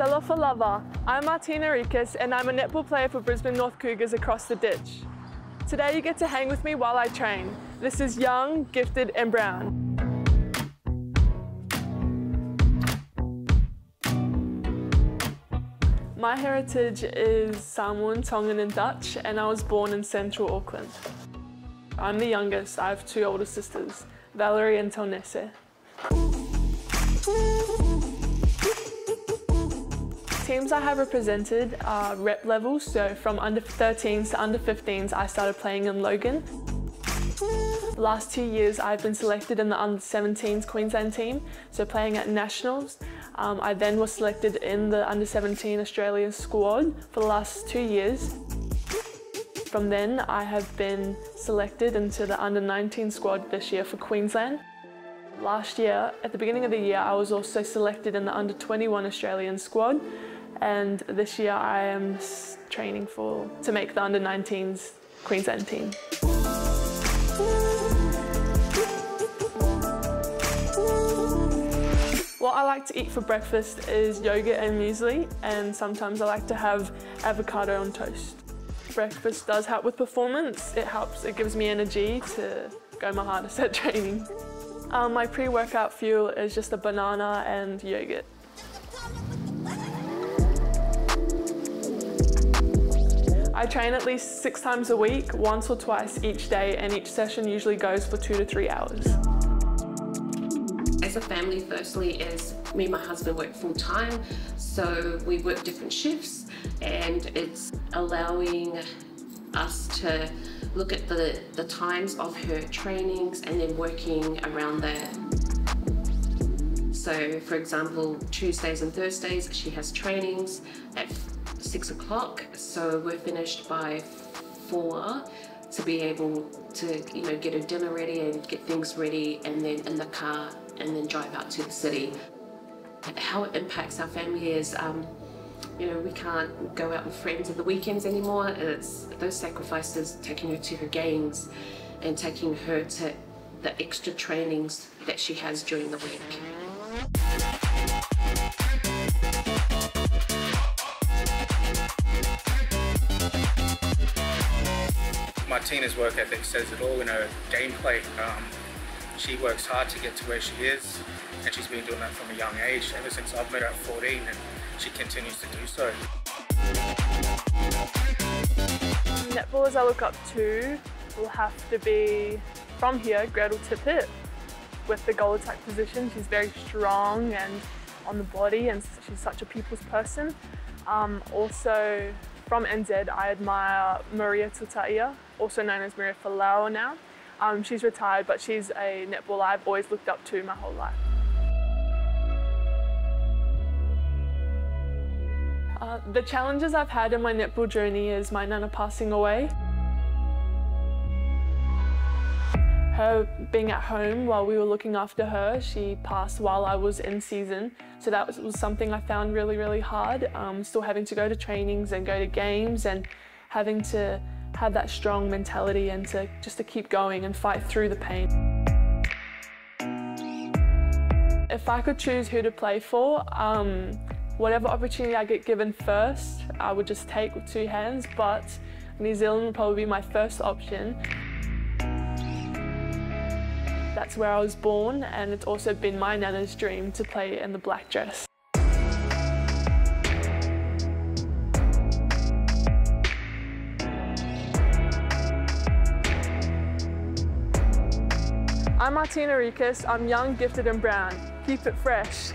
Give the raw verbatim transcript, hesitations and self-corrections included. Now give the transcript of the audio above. Talofa Lava. I'm Martina Reekers and I'm a netball player for Brisbane North Cougars across the ditch. Today you get to hang with me while I train. This is Young, Gifted and Brown. My heritage is Samoan, Tongan and Dutch, and I was born in central Auckland. I'm the youngest. I have two older sisters, Valerie and Tonese. Teams I have represented are rep levels, so from under thirteens to under fifteens I started playing in Logan. The last two years I've been selected in the under seventeens Queensland team, so playing at nationals. Um, I then was selected in the under seventeen Australian squad for the last two years. From then, I have been selected into the under nineteen squad this year for Queensland. Last year, at the beginning of the year, I was also selected in the under twenty-one Australian squad. And this year, I am training for to make the under nineteens Queensland team. What I like to eat for breakfast is yogurt and muesli, and sometimes I like to have avocado on toast. Breakfast does help with performance. It helps, it gives me energy to go my hardest at training. Um, my pre-workout fuel is just a banana and yogurt. I train at least six times a week, once or twice each day, and each session usually goes for two to three hours. As a family, firstly, as me and my husband work full-time, so we work different shifts, and it's allowing us to look at the, the times of her trainings and then working around that. So, for example, Tuesdays and Thursdays, she has trainings at six o'clock, so we're finished by four. To be able to, you know, get her dinner ready and get things ready, and then in the car, and then drive out to the city. How it impacts our family is, um, you know, we can't go out with friends at the weekends anymore. It's those sacrifices, taking her to her games, and taking her to the extra trainings that she has during the week. Martina's work ethic says it all in her gameplay. Um, she works hard to get to where she is, and she's been doing that from a young age, ever since I've met her at fourteen, and she continues to do so. Netballers I look up to will have to be, from here, Gretel Tippett. With the goal attack position, she's very strong and on the body, and she's such a people's person. Um, also, from N Z, I admire Maria Tutaia, also known as Maria Falau now. Um, she's retired, but she's a netballer I've always looked up to my whole life. Uh, the challenges I've had in my netball journey is my nana passing away, her being at home while we were looking after her. She passed while I was in season, so that was, was something I found really, really hard. Um, still having to go to trainings and go to games, and having to have that strong mentality and to just to keep going and fight through the pain. If I could choose who to play for, um, whatever opportunity I get given first, I would just take with two hands, but New Zealand would probably be my first option. That's where I was born, and it's also been my nana's dream to play in the black dress. I'm Martina Reekers. I'm Young, Gifted and Brown. Keep it fresh.